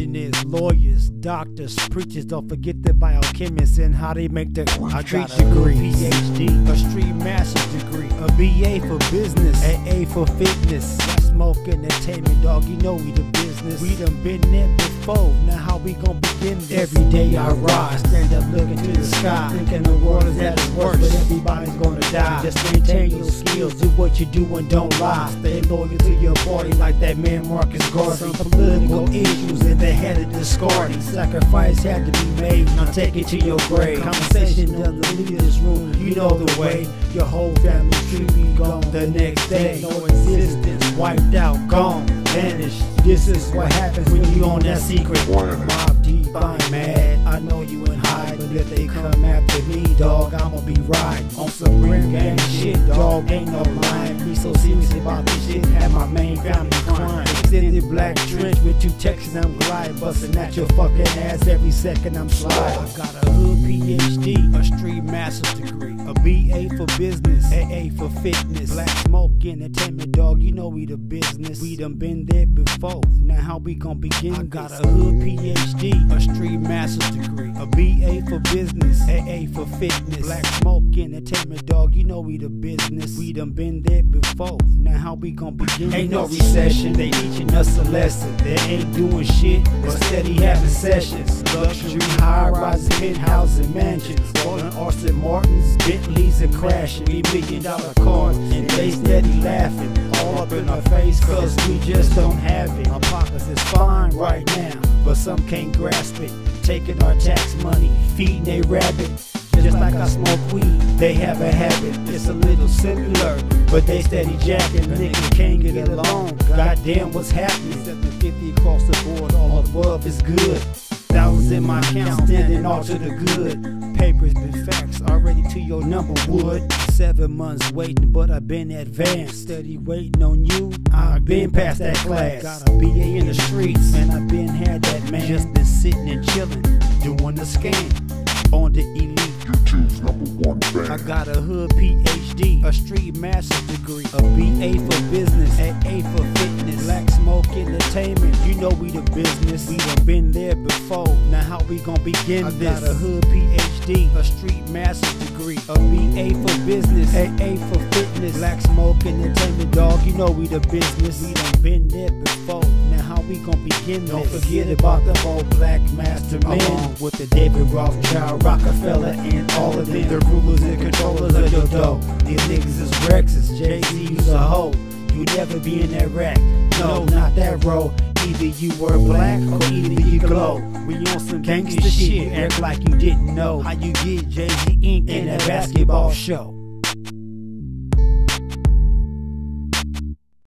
engineers, lawyers, doctors, preachers. Don't forget the biochemists and how they make the street degree, PhD, a street master's degree, a BA for business, an A for fitness. Smoke entertainment, dog, you know we the business. We done been there before, now how we gon' begin this? Every day I rise, stand up looking to the sky, thinking the world is at its worst, but everybody's gonna die. Just maintain your skills, do what you do and don't lie. Stay loyal to your party like that man Marcus Garvey. Some political issues and they had to discard it. Sacrifice had to be made, now take it to your grave. Conversation doesn't leave this room, you know the way. Your whole family tree be gone the next day. No existence, wiped out, gone, vanished. This is what happens when you on that secret warning. Mob deep, I'm mad, I know you in hide, but if they come after me, dog, I'ma be right. On some rim gang shit, dog, ain't no lying. Be so serious about this shit, had my main family crying. Extended black trench with two Texans, I'm glide, busting at your fucking ass every second I'm slide. I got a hood PhD, a street master's degree, a BA for business, AA for fitness. Black smoke entertainment, dog, you know we the business. We done been there before, now how we gon' begin? I got a hood PhD, a street master's degree, a BA for business, AA for fitness. Black smoke entertainment, dog, you know we the business. We done been there before, now how we gon' begin? Ain't no recession, they teaching us a lesson. They ain't doing shit, but steady having sessions. Luxury high-rise penthouse and mansions, Gordon Austin Martins, Bentleys and crashing, $1 million cars, and they steady laughing all up in our face, cause we just don't have it. Our pockets is fine right now, but some can't grasp it. Taking our tax money, feeding they rabbit. Just like I smoke weed, they have a habit. It's a little similar, but they steady jacking. Niggas can't get along, goddamn what's happening. 750 across the board, all above is good. Thousands in my account, standing all to the good. Papers been faxed, already to your number, would. 7 months waiting, but I've been advanced. Steady waiting on you, I've been past that class. Got a BA in the streets, and I've been had that man. Just been sitting and chilling, doing the scam on the elite. YouTube's #1 fan. I got a hood PhD, a street master's degree, a BA for business, an A for fitness. Black smoke entertainment, you know we the business. We done been there before, now how we gon' begin this? I got a hood PhD, a street master's degree, a BA for business, an A for fitness. Black smoke entertainment, dog, you know we the business. We done been there before, now how we gon' begin this? Don't forget about the whole black mastermind, along with the David Rothschild, Rockefeller, and all of them, the rulers and controllers of your dough. These niggas is Rexes, Jay-Z, you's a hoe. You never be in that rack, no, not that row. Either you were black or either you glow. We on some gangsta shit, act like you didn't know how you get Jay-Z ink in a basketball show.